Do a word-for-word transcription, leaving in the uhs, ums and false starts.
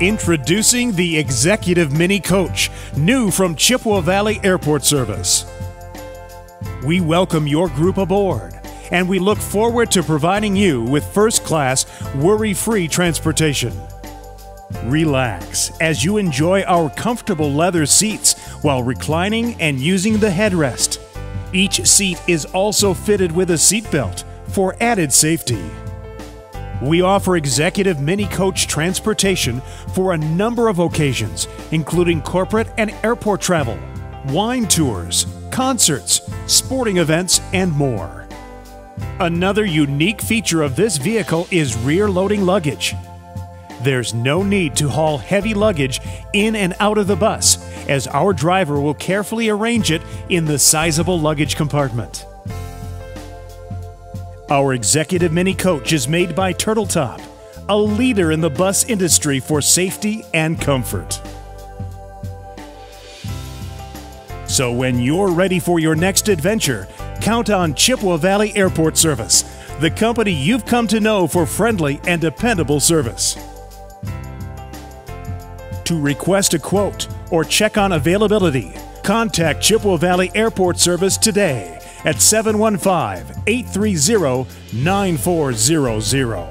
Introducing the Executive Mini Coach, new from Chippewa Valley Airport Service. We welcome your group aboard, and we look forward to providing you with first-class, worry-free transportation. Relax as you enjoy our comfortable leather seats while reclining and using the headrest. Each seat is also fitted with a seatbelt for added safety. We offer executive mini coach transportation for a number of occasions, including corporate and airport travel, wine tours, concerts, sporting events, and more. Another unique feature of this vehicle is rear-loading luggage. There's no need to haul heavy luggage in and out of the bus, as our driver will carefully arrange it in the sizable luggage compartment. Our Executive Mini Coach is made by Turtle Top, a leader in the bus industry for safety and comfort. So when you're ready for your next adventure, count on Chippewa Valley Airport Service, the company you've come to know for friendly and dependable service. To request a quote or check on availability, contact Chippewa Valley Airport Service today at seven one five, eight three zero, nine four zero zero.